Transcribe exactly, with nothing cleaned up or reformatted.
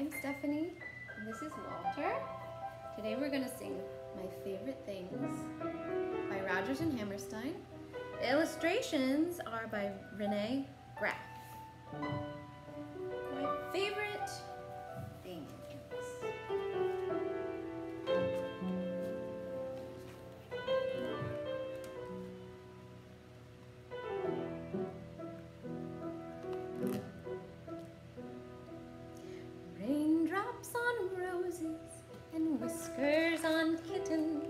I'm Stephanie, and this is Walter. Today we're going to sing My Favorite Things by Rodgers and Hammerstein. The illustrations are by Renee Raff. My favorite things. Raindrops on roses and whiskers on kittens,